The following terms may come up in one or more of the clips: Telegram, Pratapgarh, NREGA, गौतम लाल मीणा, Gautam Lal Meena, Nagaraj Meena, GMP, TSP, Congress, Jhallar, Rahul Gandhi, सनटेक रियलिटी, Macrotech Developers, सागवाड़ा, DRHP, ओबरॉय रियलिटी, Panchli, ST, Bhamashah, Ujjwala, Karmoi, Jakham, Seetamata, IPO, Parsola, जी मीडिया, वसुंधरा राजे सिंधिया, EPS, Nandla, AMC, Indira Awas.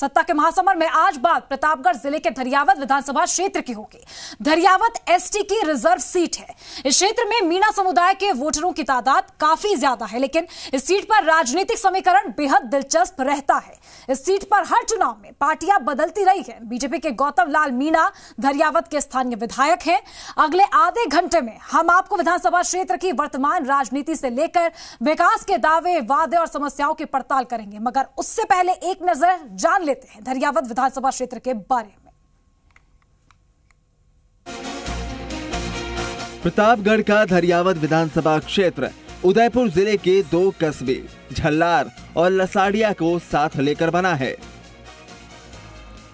सत्ता के महासमर में आज बात प्रतापगढ़ जिले के धरियावद विधानसभा क्षेत्र की होगी। धरियावद एसटी की रिजर्व सीट है। इस क्षेत्र में मीणा समुदाय के वोटरों की तादाद काफी ज्यादा है, लेकिन इस सीट पर राजनीतिक समीकरण बेहद दिलचस्प रहता है। इस सीट पर हर चुनाव में पार्टियां बदलती रही है। बीजेपी के गौतम लाल मीणा धरियावद के स्थानीय विधायक हैं। अगले आधे घंटे में हम आपको विधानसभा क्षेत्र की वर्तमान राजनीति से लेकर विकास के दावे, वादे और समस्याओं की पड़ताल करेंगे, मगर उससे पहले एक नजर जान लेते हैं धरियावद विधानसभा क्षेत्र के बारे में। प्रतापगढ़ का धरियावद विधानसभा क्षेत्र उदयपुर जिले के दो कस्बे झल्लार और लसाड़िया को साथ लेकर बना है।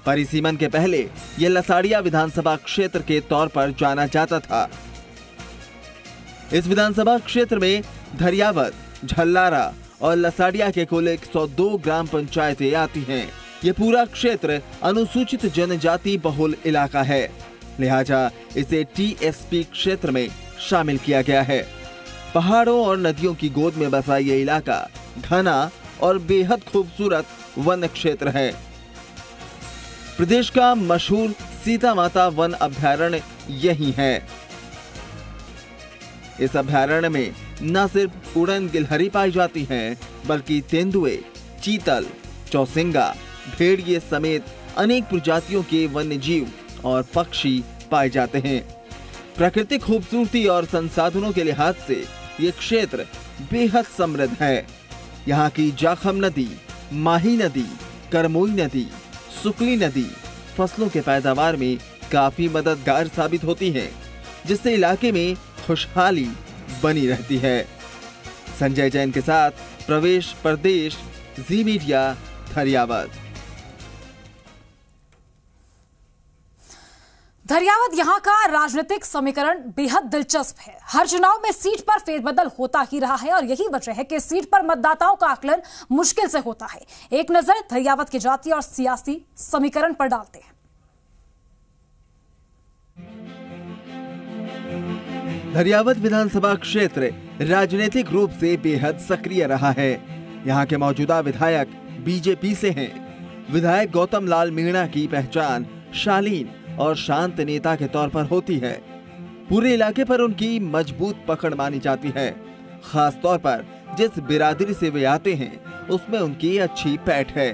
परिसीमन के पहले यह लसाड़िया विधानसभा क्षेत्र के तौर पर जाना जाता था। इस विधानसभा क्षेत्र में धरियावद, झल्लारा और लसाड़िया के कुल 102 ग्राम पंचायतें आती हैं। ये पूरा क्षेत्र अनुसूचित जनजाति बहुल इलाका है, लिहाजा इसे टीएसपी क्षेत्र में शामिल किया गया है। पहाड़ों और नदियों की गोद में बसा ये इलाका घना और बेहद खूबसूरत वन क्षेत्र है। प्रदेश का मशहूर सीतामाता वन अभ्यारण्य यही है। इस अभ्यारण्य में न सिर्फ उड़न गिलहरी पाई जाती हैं, बल्कि तेंदुए, चीतल, चौसिंगा, भेड़िए समेत अनेक प्रजातियों के वन्य जीव और पक्षी पाए जाते हैं। प्राकृतिक खूबसूरती और संसाधनों के लिहाज से ये क्षेत्र बेहद समृद्ध है। यहाँ की जाखम नदी, माही नदी, करमोई नदी, सुकली नदी फसलों के पैदावार में काफी मददगार साबित होती है, जिससे इलाके में खुशहाली बनी रहती है। संजय जैन के साथ प्रवेश प्रदेश, जी मीडिया, धरियावद। धरियावद यहां का राजनीतिक समीकरण बेहद दिलचस्प है। हर चुनाव में सीट पर फेरबदल होता ही रहा है और यही वजह है कि सीट पर मतदाताओं का आकलन मुश्किल से होता है। एक नजर धरियावद के जातीय और सियासी समीकरण पर डालते हैं। धरियावद विधानसभा क्षेत्र राजनीतिक रूप से बेहद सक्रिय रहा है। यहाँ के मौजूदा विधायक बीजेपी से हैं। विधायक गौतम लाल मीणा की पहचान शालीन और शांत नेता के तौर पर होती है। पूरे इलाके पर उनकी मजबूत पकड़ मानी जाती है। खास तौर पर जिस बिरादरी से वे आते हैं उसमें उनकी अच्छी पैठ है।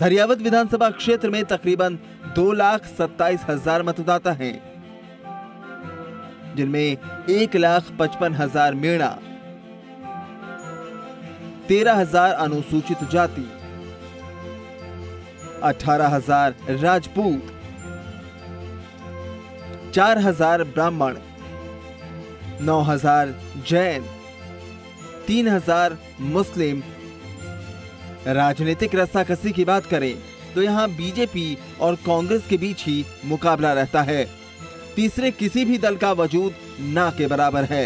धरियावद विधानसभा क्षेत्र में तकरीबन 2,27,000 मतदाता है, जिनमें 1,55,000 मीणा, 13,000 अनुसूचित जाति, 18,000 राजपूत, 4,000 ब्राह्मण, 9,000 जैन, 3,000 मुस्लिम। राजनीतिक रस्साकसी की बात करें तो यहाँ बीजेपी और कांग्रेस के बीच ही मुकाबला रहता है। तीसरे किसी भी दल का वजूद ना के बराबर है।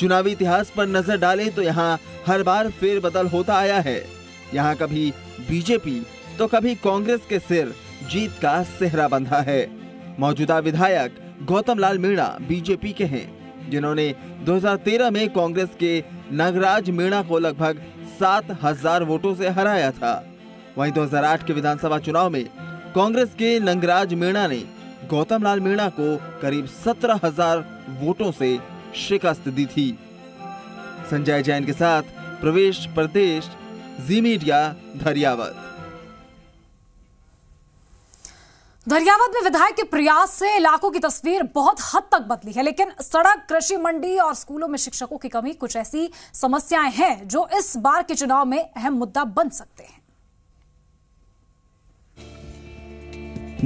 चुनावी इतिहास पर नजर डालें तो यहाँ हर बार फेरबदल होता आया है। यहाँ कभी बीजेपी तो कभी कांग्रेस के सिर जीत का सेहरा बंधा है। मौजूदा विधायक गौतम लाल मीणा बीजेपी के हैं, जिन्होंने 2013 में कांग्रेस के नागराज मीणा को लगभग 7,000 वोटों से हराया था। वहीं 2008 के विधानसभा चुनाव में कांग्रेस के नागराज मीणा ने गौतम लाल मीणा को करीब 17,000 वोटों से शिकस्त दी थी। संजय जैन के साथ प्रवेश प्रदेश, जी मीडिया, धरियावद। धरियावद में विधायक के प्रयास से इलाकों की तस्वीर बहुत हद तक बदली है, लेकिन सड़क, कृषि, मंडी और स्कूलों में शिक्षकों की कमी कुछ ऐसी समस्याएं हैं जो इस बार के चुनाव में अहम मुद्दा बन सकते हैं।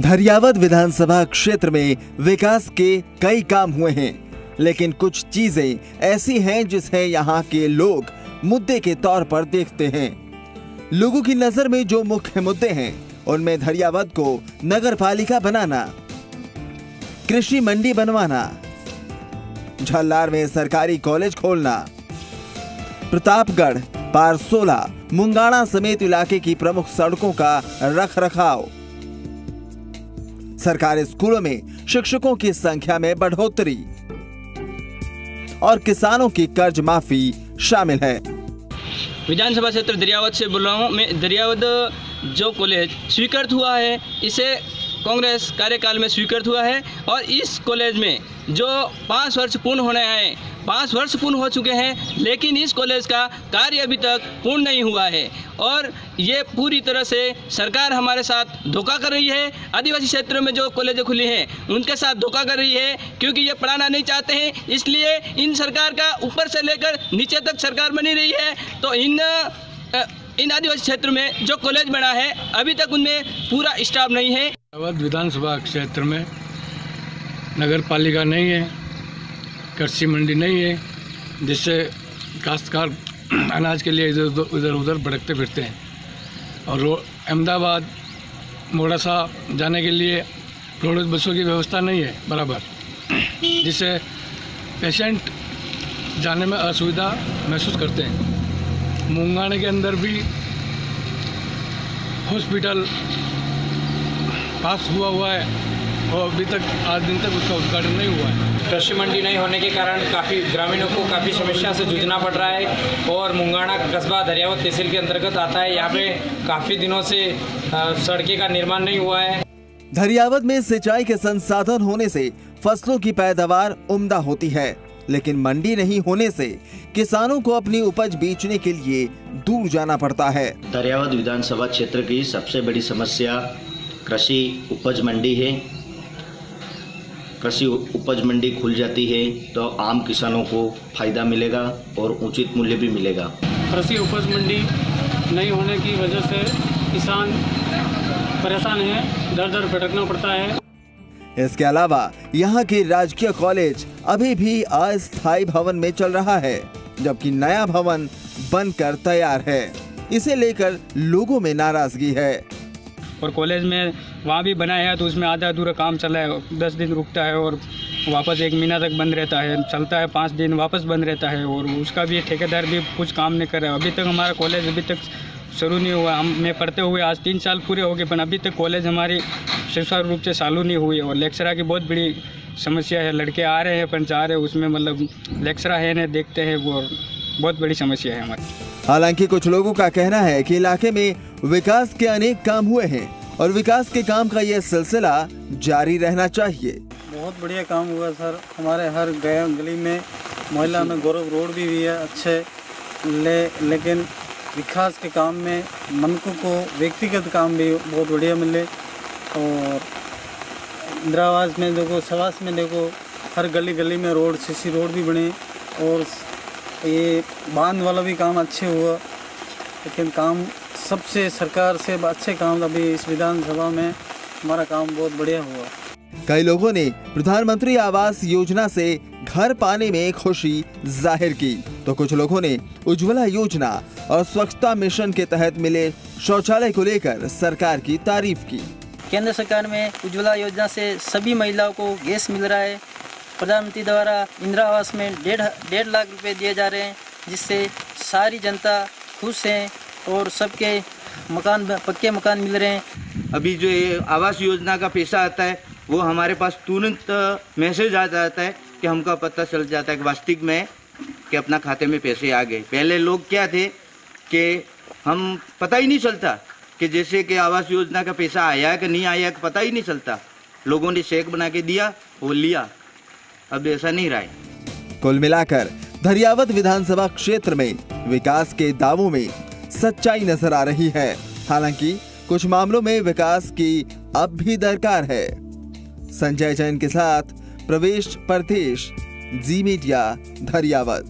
धरियावद विधानसभा क्षेत्र में विकास के कई काम हुए हैं, लेकिन कुछ चीजें ऐसी हैं जिसे यहाँ के लोग मुद्दे के तौर पर देखते हैं। लोगों की नजर में जो मुख्य मुद्दे हैं उनमें धरियावद को नगर पालिका बनाना, कृषि मंडी बनवाना, झल्लार में सरकारी कॉलेज खोलना, प्रतापगढ़, पारसोला, मुंगाणा समेत इलाके की प्रमुख सड़कों का रखरखाव, सरकारी स्कूलों में शिक्षकों की संख्या में बढ़ोतरी और किसानों की कर्ज माफी शामिल है। विधानसभा क्षेत्र धरियावद से बोल रहा हूँ मैं। धरियावद जो कॉलेज स्वीकृत हुआ है इसे कांग्रेस कार्यकाल में स्वीकृत हुआ है और इस कॉलेज में जो 5 वर्ष पूर्ण होने आए 5 वर्ष पूर्ण हो चुके हैं लेकिन इस कॉलेज का कार्य अभी तक पूर्ण नहीं हुआ है और ये पूरी तरह से सरकार हमारे साथ धोखा कर रही है। आदिवासी क्षेत्रों में जो कॉलेजें खुली हैं उनके साथ धोखा कर रही है क्योंकि ये पढ़ाना नहीं चाहते हैं, इसलिए इन सरकार का ऊपर से लेकर नीचे तक सरकार बनी रही है। तो इन आदिवासी क्षेत्र में जो कॉलेज बना है अभी तक उनमें पूरा स्टाफ नहीं है। धरावद विधानसभा क्षेत्र में नगर पालिका नहीं है, कृषि मंडी नहीं है, जिससे काश्तकार अनाज के लिए इधर उधर भटकते फिरते हैं और अहमदाबाद मोड़ासा जाने के लिए रोड बसों की व्यवस्था नहीं है बराबर, जिससे पेशेंट जाने में असुविधा महसूस करते हैं। मुंगाने के अंदर भी हॉस्पिटल पास हुआ है और अभी तक आज दिन तक उसका उद्घाटन नहीं हुआ है। कृषि मंडी नहीं होने के कारण काफ़ी ग्रामीणों को काफ़ी समस्या से जूझना पड़ रहा है और मुंगाना कस्बा धरियावद तहसील के अंतर्गत आता है। यहाँ पे काफ़ी दिनों से सड़कें का निर्माण नहीं हुआ है। धरियावद में सिंचाई के संसाधन होने से फसलों की पैदावार उम्दा होती है लेकिन मंडी नहीं होने से किसानों को अपनी उपज बेचने के लिए दूर जाना पड़ता है। धरियावद विधानसभा क्षेत्र की सबसे बड़ी समस्या कृषि उपज मंडी है। कृषि उपज मंडी खुल जाती है तो आम किसानों को फायदा मिलेगा और उचित मूल्य भी मिलेगा। कृषि उपज मंडी नहीं होने की वजह से किसान परेशान है, दर दर भटकना पड़ता है। इसके अलावा यहाँ के राजकीय कॉलेज अभी भी अस्थायी भवन में चल रहा है जबकि नया भवन बनकर तैयार है। इसे लेकर लोगों में नाराजगी है और कॉलेज में वहाँ भी बनाया है तो उसमें आधा अधूरा काम चला है, 10 दिन रुकता है और वापस 1 महीना तक बंद रहता है, चलता है 5 दिन वापस बंद रहता है और उसका भी ठेकेदार भी कुछ काम नहीं कर रहा है। अभी तक हमारा कॉलेज अभी तक शुरू नहीं हुआ। मैं पढ़ते हुए आज 3 साल पूरे हो गए पर अभी तक कॉलेज हमारी सुचारू रूप से चालू नहीं हुई और लेक्चरा की बहुत बड़ी समस्या है। लड़के आ रहे हैं पर जा रहे हैं उसमें मतलब लेक्चरा है ना देखते हैं वो बहुत बड़ी समस्या है हमारी। हालांकि कुछ लोगों का कहना है कि इलाके में विकास के अनेक काम हुए हैं और विकास के काम का यह सिलसिला जारी रहना चाहिए। बहुत बढ़िया काम हुआ सर, हमारे हर गली में मोहल्ला में गौरव रोड भी है अच्छे लेकिन विकास के काम में मनकों को व्यक्तिगत काम भी बहुत बढ़िया मिले और इंदिरा आवास में देखो सवास में देखो हर गली गली में रोड सीसी रोड भी बने और ये बांध वाला भी काम अच्छे हुआ लेकिन काम सबसे सरकार से अच्छे काम अभी इस विधानसभा में हमारा काम बहुत बढ़िया हुआ। कई लोगों ने प्रधानमंत्री आवास योजना से घर पाने में खुशी जाहिर की तो कुछ लोगों ने उज्ज्वला योजना और स्वच्छता मिशन के तहत मिले शौचालय को लेकर सरकार की तारीफ की। केंद्र सरकार में उज्ज्वला योजना से सभी महिलाओं को गैस मिल रहा है। प्रधानमंत्री द्वारा इंदिरा आवास में 1.5 लाख रुपए दिए जा रहे हैं जिससे सारी जनता खुश है और सबके मकान पक्के मकान मिल रहे हैं। अभी जो ये आवास योजना का पैसा आता है वो हमारे पास तुरंत मैसेज आ जाता है कि हमको पता चल जाता है कि वास्तविक में कि अपना खाते में पैसे आ गए। पहले लोग क्या थे कि हम पता ही नहीं चलता कि जैसे कि आवास योजना का पैसा आया कि नहीं आया पता ही नहीं चलता, लोगों ने चेक बना के दिया वो लिया, अब ऐसा नहीं रहा है। कुल मिलाकर धरियावद विधानसभा क्षेत्र में विकास के दावों में सच्चाई नजर आ रही है। हालांकि कुछ मामलों में विकास की अब भी दरकार है। संजय जैन के साथ प्रवेश प्रदेश, जी मीडिया, धरियावद।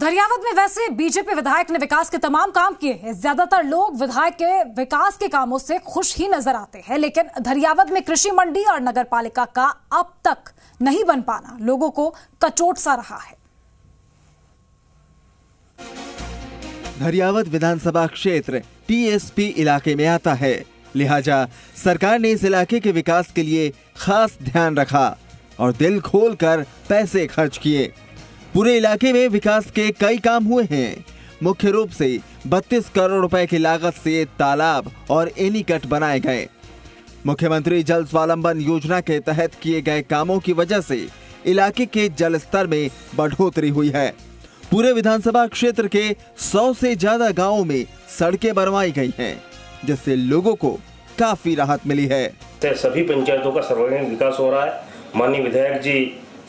धरियावद में वैसे बीजेपी विधायक ने विकास के तमाम काम किए हैं। ज्यादातर लोग विधायक के विकास के कामों से खुश ही नजर आते हैं लेकिन धरियावद में कृषि मंडी और नगरपालिका का अब तक नहीं बन पाना लोगों को कचोट सा रहा है। धरियावद विधानसभा क्षेत्र टीएसपी इलाके में आता है लिहाजा सरकार ने इस इलाके के विकास के लिए खास ध्यान रखा और दिल खोलकर पैसे खर्च किए। पूरे इलाके में विकास के कई काम हुए हैं। मुख्य रूप से 32 करोड़ रुपए की लागत से तालाब और एनीकट बनाए गए। मुख्यमंत्री जल स्वावलंबन योजना के तहत किए गए कामों की वजह से इलाके के जल स्तर में बढ़ोतरी हुई है। पूरे विधानसभा क्षेत्र के 100 से ज्यादा गांवों में सड़कें बनवाई गई हैं, जिससे लोगों को काफी राहत मिली है। सभी पंचायतों का सर्वांगीण विकास हो रहा है। माननीय विधायक जी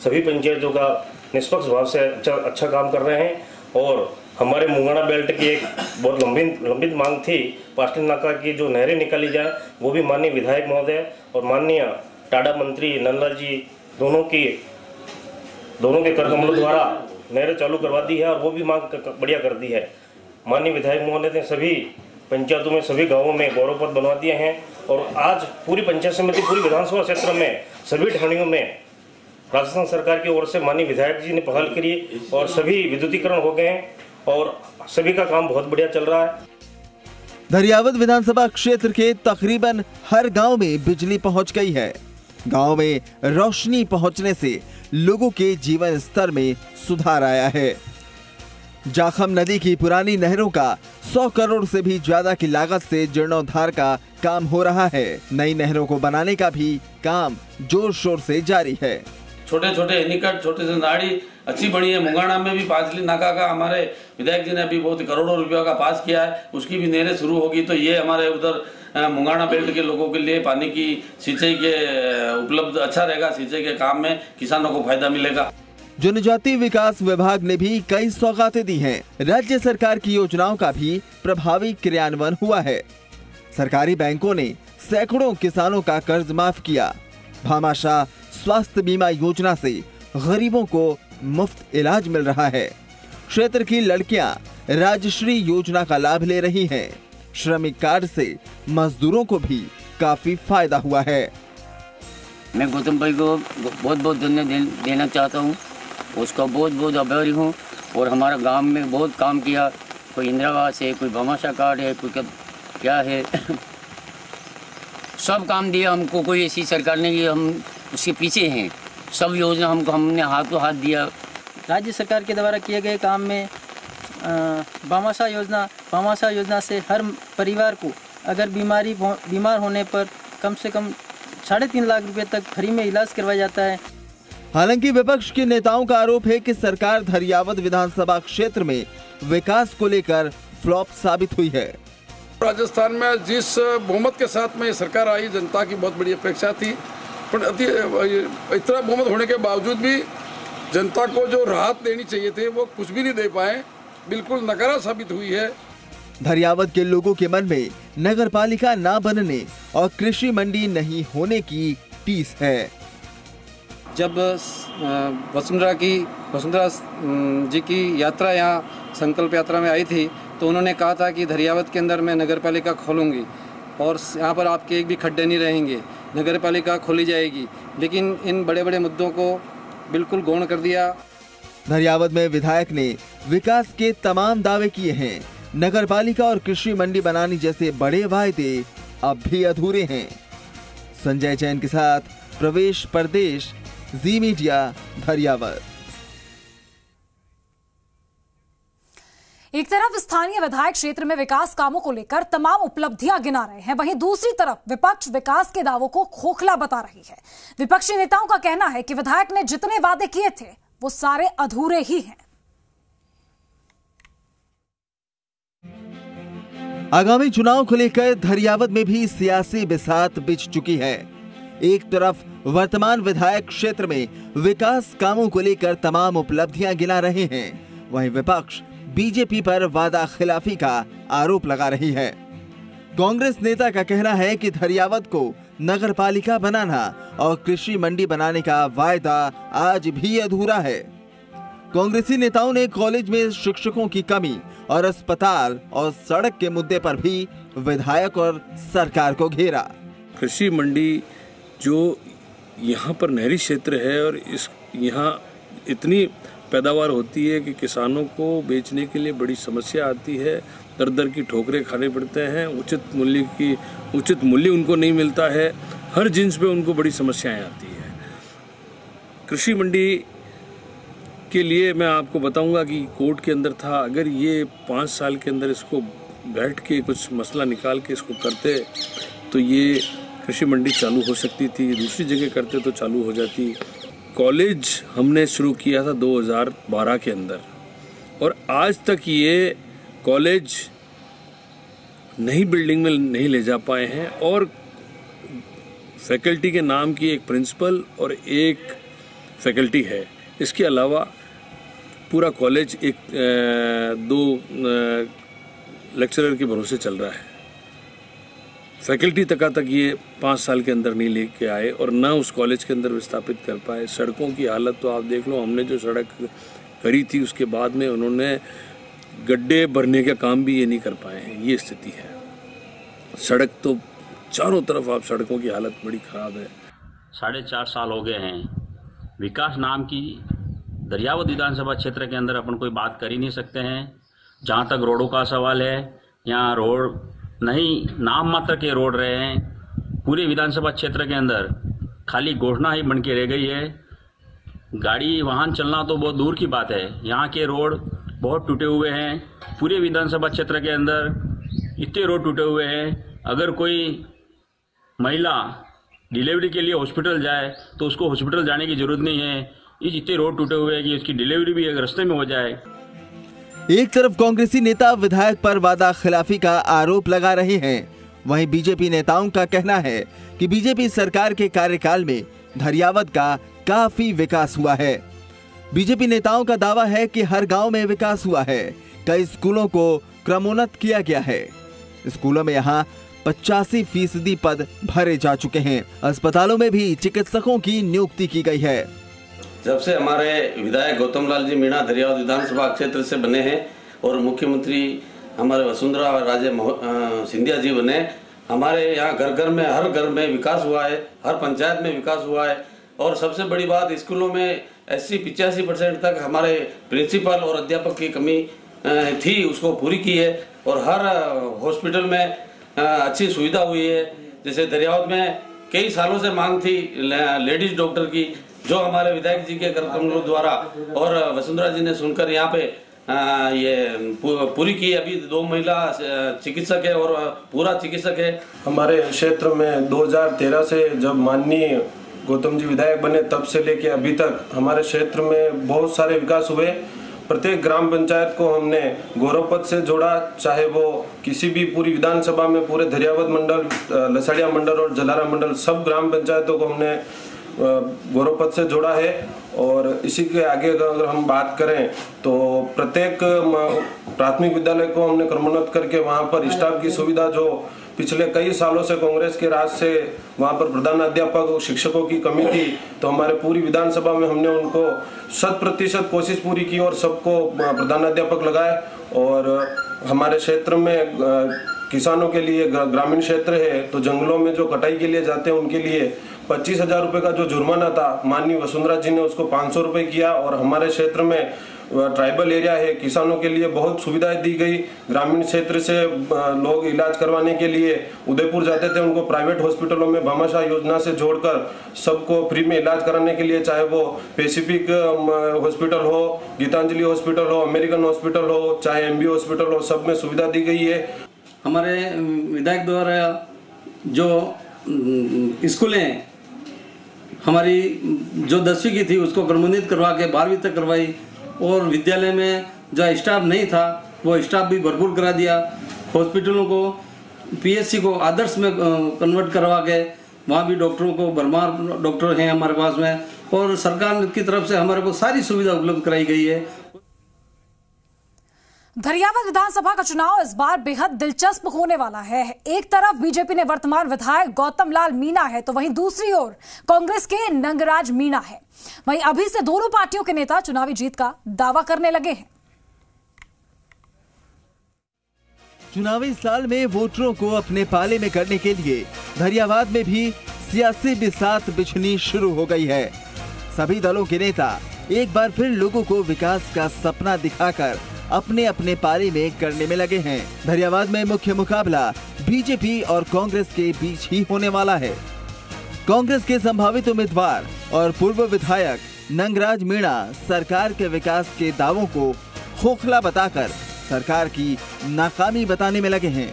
सभी पंचायतों का निष्पक्ष भाव से अच्छा काम कर रहे हैं। और हमारे मुंगाना बेल्ट की एक बहुत लंबित मांग थी, पार्सल नाका की जो नहरें निकाली जाए, वो भी माननीय विधायक महोदय और माननीय टाडा मंत्री नंदला जी दोनों के कर कमलों द्वारा नहरें चालू करवा दी है और वो भी मांग बढ़िया कर दी है। माननीय विधायक महोदय ने सभी पंचायतों में सभी गाँवों में गौरव पद बनवा दिए हैं और आज पूरी पंचायत समिति पूरी विधानसभा क्षेत्र में सभी ठाणियों में राजस्थान सरकार की ओर से माननीय विधायक जी ने पहल करी और सभी विद्युतीकरण हो गए और सभी का काम बहुत बढ़िया चल रहा है। धरियावद विधानसभा क्षेत्र के तकरीबन हर गांव में बिजली पहुंच गई है। गांव में रोशनी पहुंचने से लोगों के जीवन स्तर में सुधार आया है। जाखम नदी की पुरानी नहरों का 100 करोड़ से भी ज्यादा की लागत से जीर्णोद्धार का काम हो रहा है। नई नहरों को बनाने का भी काम जोर शोर से जारी है। छोटे छोटे निकट छोटे से नाड़ी अच्छी बनी है। मुंगाना में भी पांचली नाका का हमारे विधायक जी ने अभी बहुत करोड़ों रुपया का पास किया है, उसकी भी नहरें शुरू होगी। तो ये हमारे उधर मुंगाना बेल्ट के लोगों के लिए पानी की सिंचाई के उपलब्ध अच्छा रहेगा। सिंचाई के काम में किसानों को फायदा मिलेगा। जनजातीय विकास विभाग ने भी कई सौगातें दी हैं। राज्य सरकार की योजनाओं का भी प्रभावी क्रियान्वयन हुआ है। सरकारी बैंकों ने सैकड़ों किसानों का कर्ज माफ किया। भामाशाह स्वास्थ्य बीमा योजना से गरीबों को मुफ्त इलाज मिल रहा है। क्षेत्र की लड़कियां राजश्री योजना का लाभ ले रही हैं। श्रमिक कार्ड से मजदूरों को भी काफी फायदा हुआ है। मैं गौतम भाई को बहुत बहुत धन्यवाद देना चाहता हूँ, उसका बहुत बहुत आभारी हूँ। और हमारा गांव में बहुत काम किया, कोई इंदिरा आवास है, कोई भामाशाह कार्ड है, कोई क्या है, सब काम दिया हमको। कोई ऐसी सरकार ने कि हम उसके पीछे हैं। सब योजना हमको हमने हाथों हाथ दिया। राज्य सरकार के द्वारा किए गए काम में भामाशाह योजना से हर परिवार को अगर बीमार होने पर कम से कम 3.5 लाख रुपए तक फ्री में इलाज करवाया जाता है। हालांकि विपक्ष के नेताओं का आरोप है कि सरकार धरियावद विधानसभा क्षेत्र में विकास को लेकर फ्लॉप साबित हुई है। राजस्थान में जिस बहुमत के साथ में सरकार आई, जनता की बहुत बड़ी अपेक्षा थी, पर इतना बहुमत होने के बावजूद भी जनता को जो राहत देनी चाहिए थी वो कुछ भी नहीं दे पाए। बिल्कुल नकारा साबित हुई है। धरियावद के लोगों के मन में नगरपालिका ना बनने और कृषि मंडी नहीं होने की टीस है। जब वसुंधरा जी की यात्रा यहाँ संकल्प यात्रा में आई थी तो उन्होंने कहा था कि धरियावद के अंदर मैं नगरपालिका खोलूंगी और यहाँ पर आपके एक भी खड्डे नहीं रहेंगे, नगरपालिका खोली जाएगी। लेकिन इन बड़े बड़े मुद्दों को बिल्कुल गौण कर दिया। धरियावद में विधायक ने विकास के तमाम दावे किए हैं। नगरपालिका और कृषि मंडी बनाने जैसे बड़े वायदे अब भी अधूरे हैं। संजय जैन के साथ प्रवेश परदेश, जी मीडिया, धरियावद। एक तरफ स्थानीय विधायक क्षेत्र में विकास कामों को लेकर तमाम उपलब्धियां गिना रहे हैं, वहीं दूसरी तरफ विपक्ष विकास के दावों को खोखला बता रही है। विपक्षी नेताओं का कहना है कि विधायक ने जितने वादे किए थे वो सारे अधूरे ही हैं। आगामी चुनाव को लेकर धरियावद में भी सियासी बिसात बिछ चुकी है। एक तरफ वर्तमान विधायक क्षेत्र में विकास कामों को लेकर तमाम उपलब्धियां गिना रहे हैं, वहीं विपक्ष बीजेपी पर वादा खिलाफी का आरोप लगा रही है। कांग्रेस नेता का कहना है कि धरियावद को नगरपालिका बनाना और कृषि मंडी बनाने का वायदा आज भी अधूरा है। कांग्रेसी नेताओं ने कॉलेज में शिक्षकों की कमी और अस्पताल और सड़क के मुद्दे पर भी विधायक और सरकार को घेरा। कृषि मंडी जो यहाँ पर नहरी क्षेत्र है और इस यहाँ इतनी पैदावार होती है कि किसानों को बेचने के लिए बड़ी समस्या आती है। दर दर की ठोकरें खाने पड़ते हैं, उचित मूल्य उनको नहीं मिलता है, हर जिन्स पे उनको बड़ी समस्याएं आती है। कृषि मंडी के लिए मैं आपको बताऊंगा कि कोर्ट के अंदर था, अगर ये 5 साल के अंदर इसको बैठ के कुछ मसला निकाल के इसको करते तो ये कृषि मंडी चालू हो सकती थी, दूसरी जगह करते तो चालू हो जाती। कॉलेज हमने शुरू किया था 2012 के अंदर, और आज तक ये कॉलेज नई बिल्डिंग में नहीं ले जा पाए हैं और फैकल्टी के नाम की एक प्रिंसिपल और एक फैकल्टी है, इसके अलावा पूरा कॉलेज एक दो लेक्चरर के भरोसे चल रहा है। फैकल्टी तक ये 5 साल के अंदर नहीं लेके आए और ना उस कॉलेज के अंदर विस्थापित कर पाए। सड़कों की हालत तो आप देख लो, हमने जो सड़क करी थी उसके बाद में उन्होंने गड्ढे भरने का काम भी ये नहीं कर पाए हैं। ये स्थिति है। सड़क तो चारों तरफ, आप सड़कों की हालत बड़ी ख़राब है। 4.5 साल हो गए हैं। विकास नाम की दरियावद विधानसभा क्षेत्र के अंदर अपन कोई बात कर ही नहीं सकते हैं। जहाँ तक रोडों का सवाल है, यहाँ रोड नहीं, नाम मात्र के रोड रहे हैं। पूरे विधानसभा क्षेत्र के अंदर खाली घोषणा ही बन के रह गई है। गाड़ी वाहन चलना तो बहुत दूर की बात है, यहाँ के रोड बहुत टूटे हुए हैं। पूरे विधानसभा क्षेत्र के अंदर इतने रोड टूटे हुए हैं, अगर कोई महिला डिलीवरी के लिए हॉस्पिटल जाए तो उसको हॉस्पिटल जाने की जरूरत नहीं है। इतने रोड टूटे हुए हैं कि उसकी डिलीवरी भी एक रास्ते में हो जाए। एक तरफ कांग्रेसी नेता विधायक पर वादा खिलाफी का आरोप लगा रहे हैं, वहीं बीजेपी नेताओं का कहना है कि बीजेपी सरकार के कार्यकाल में धरियावद का काफी विकास हुआ है। बीजेपी नेताओं का दावा है कि हर गांव में विकास हुआ है, कई स्कूलों को क्रमोन्नत किया गया है। स्कूलों में यहां 85% पद भरे जा चुके हैं। अस्पतालों में भी चिकित्सकों की नियुक्ति की गई है। जब से हमारे विधायक गौतम लाल जी मीणा धरियावद विधानसभा क्षेत्र से बने हैं और मुख्यमंत्री हमारे वसुंधरा और राजे सिंधिया जी बने, हमारे यहाँ हर घर में विकास हुआ है, हर पंचायत में विकास हुआ है। और सबसे बड़ी बात, स्कूलों में 80-85% तक हमारे प्रिंसिपल और अध्यापक की कमी थी, उसको पूरी की है। और हर हॉस्पिटल में अच्छी सुविधा हुई है। जैसे दरियावद में कई सालों से मांग थी लेडीज डॉक्टर की, जो हमारे विधायक जी के कार्यक्रमों द्वारा और वसुंधरा जी ने सुनकर यहाँ पे ये पूरी की। अभी 2 महिला चिकित्सक है और पूरा चिकित्सक है। हमारे क्षेत्र में 2013 से जब माननीय गौतम जी विधायक बने तब से लेके अभी तक हमारे क्षेत्र में बहुत सारे विकास हुए। प्रत्येक ग्राम पंचायत को हमने गौरव पद से जोड़ा, चाहे वो किसी भी पूरी विधानसभा में पूरे धरियावद मंडल, लसाड़िया मंडल और झलारा मंडल, सब ग्राम पंचायतों को हमने गौरव पद से जोड़ा है। और इसी के आगे अगर हम बात करें तो प्रत्येक प्राथमिक विद्यालय को हमने क्रमोन्नत करके वहाँ पर स्टाफ की सुविधा, जो पिछले कई सालों से कांग्रेस के राज से वहाँ पर प्रधान अध्यापक और शिक्षकों की कमी थी, तो हमारे पूरी विधानसभा में हमने उनको 100% कोशिश पूरी की और सबको प्रधान अध्यापक लगाए। और हमारे क्षेत्र में किसानों के लिए, ग्रामीण क्षेत्र है तो जंगलों में जो कटाई के लिए जाते हैं उनके लिए 25,000 रुपये का जो जुर्माना था, माननीय वसुंधरा जी ने उसको 500 रुपये किया। और हमारे क्षेत्र में ट्राइबल एरिया है, किसानों के लिए बहुत सुविधाएं दी गई। ग्रामीण क्षेत्र से लोग इलाज करवाने के लिए उदयपुर जाते थे, उनको प्राइवेट हॉस्पिटलों में भामाशाह योजना से जोड़कर सबको फ्री में इलाज कराने के लिए, चाहे वो पैसिफिक हॉस्पिटल हो, गीतांजलि हॉस्पिटल हो, अमेरिकन हॉस्पिटल हो, चाहे MB हॉस्पिटल हो, सब में सुविधा दी गई है। हमारे विधायक द्वारा जो स्कूलें हमारी जो 10वीं की थी उसको क्रमोन्नत करवा के 12वीं तक करवाई, और विद्यालय में जो स्टाफ नहीं था वो स्टाफ भी भरपूर करा दिया। हॉस्पिटलों को PSC को आदर्श में कन्वर्ट करवा के वहाँ भी डॉक्टरों को भरमार डॉक्टर हैं हमारे पास में, और सरकार की तरफ से हमारे को सारी सुविधा उपलब्ध कराई गई है। धरियावद विधानसभा का चुनाव इस बार बेहद दिलचस्प होने वाला है। एक तरफ बीजेपी ने वर्तमान विधायक गौतम लाल मीणा है तो वहीं दूसरी ओर कांग्रेस के नंगराज मीणा है। वहीं अभी से दोनों पार्टियों के नेता चुनावी जीत का दावा करने लगे हैं। चुनावी साल में वोटरों को अपने पाले में करने के लिए धरियावाद में भी सियासी बिसात बिछनी शुरू हो गई है। सभी दलों के नेता एक बार फिर लोगों को विकास का सपना दिखाकर अपने अपने पारी में करने में लगे हैं। धरियावाद में मुख्य मुकाबला बीजेपी और कांग्रेस के बीच ही होने वाला है। कांग्रेस के संभावित उम्मीदवार और पूर्व विधायक नंगराज मीणा सरकार के विकास के दावों को खोखला बताकर सरकार की नाकामी बताने में लगे हैं।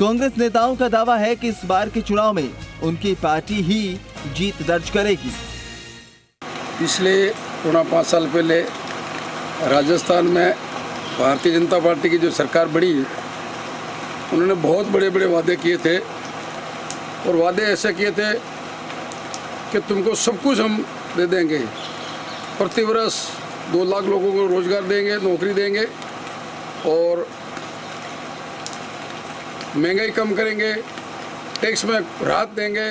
कांग्रेस नेताओं का दावा है कि इस बार के चुनाव में उनकी पार्टी ही जीत दर्ज करेगी। पिछले 4.5 साल पहले राजस्थान में भारतीय जनता पार्टी की जो सरकार बनी, उन्होंने बहुत बड़े बड़े वादे किए थे और वादे ऐसे किए थे कि तुमको सब कुछ हम दे देंगे, प्रतिवर्ष 2 लाख लोगों को रोज़गार देंगे, नौकरी देंगे और महंगाई कम करेंगे, टैक्स में राहत देंगे,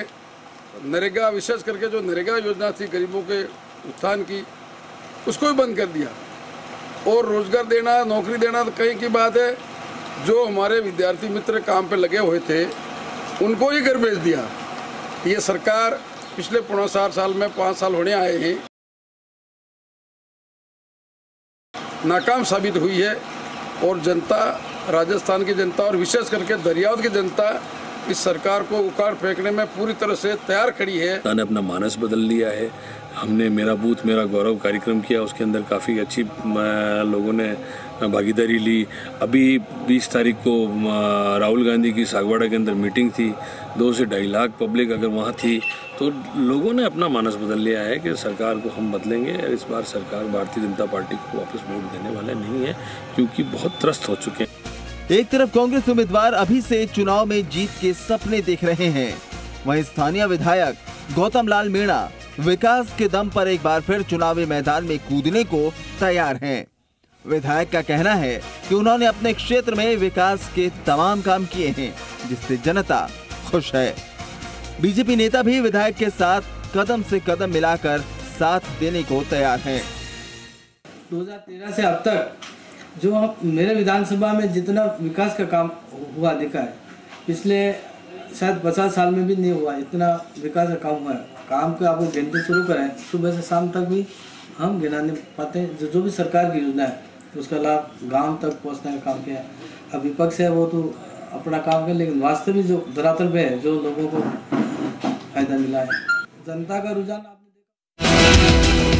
नरेगा विशेष करके जो नरेगा योजना थी गरीबों के उत्थान की, उसको भी बंद कर दिया। और रोज़गार देना, नौकरी देना तो कहीं की बात है, जो हमारे विद्यार्थी मित्र काम पे लगे हुए थे उनको ही घर भेज दिया। ये सरकार पिछले 4.5 साल में 5 साल होने आए हैं, नाकाम साबित हुई है और जनता, राजस्थान की जनता और विशेष करके धरियावद की जनता इस सरकार को उखाड़ फेंकने में पूरी तरह से तैयार खड़ी है। जनता ने अपना मानस बदल लिया है। हमने मेरा बूथ मेरा गौरव कार्यक्रम किया, उसके अंदर काफ़ी अच्छी लोगों ने भागीदारी ली। अभी 20 तारीख को राहुल गांधी की सागवाड़ा के अंदर मीटिंग थी, 2 से 2.5 लाख पब्लिक अगर वहाँ थी, तो लोगों ने अपना मानस बदल लिया है कि सरकार को हम बदलेंगे। इस बार सरकार भारतीय जनता पार्टी को वापस वोट देने वाले नहीं है, क्योंकि बहुत त्रस्त हो चुके हैं। एक तरफ कांग्रेस उम्मीदवार अभी से चुनाव में जीत के सपने देख रहे हैं, वहीं स्थानीय विधायक गौतम लाल मीणा विकास के दम पर एक बार फिर चुनावी मैदान में कूदने को तैयार हैं। विधायक का कहना है कि उन्होंने अपने क्षेत्र में विकास के तमाम काम किए हैं, जिससे जनता खुश है। बीजेपी नेता भी विधायक के साथ कदम से कदम मिलाकर साथ देने को तैयार हैं। 2013 से अब तक जो मेरे विधानसभा में जितना विकास का काम हुआ दिखा है, पिछले शायद 50 साल में भी नहीं हुआ इतना विकास का काम हुआ है। काम को आपको गिनती शुरू करें, सुबह से शाम तक भी हम गिनाने पाते हैं। जो भी सरकार की योजना है उसका लाभ गांव तक पहुंचने का काम किया। अब विपक्ष है वो तो अपना काम किया, लेकिन वास्तविक जो धरातल पे है, जो लोगों को फायदा मिला है, जनता का रुझान आपने देखा।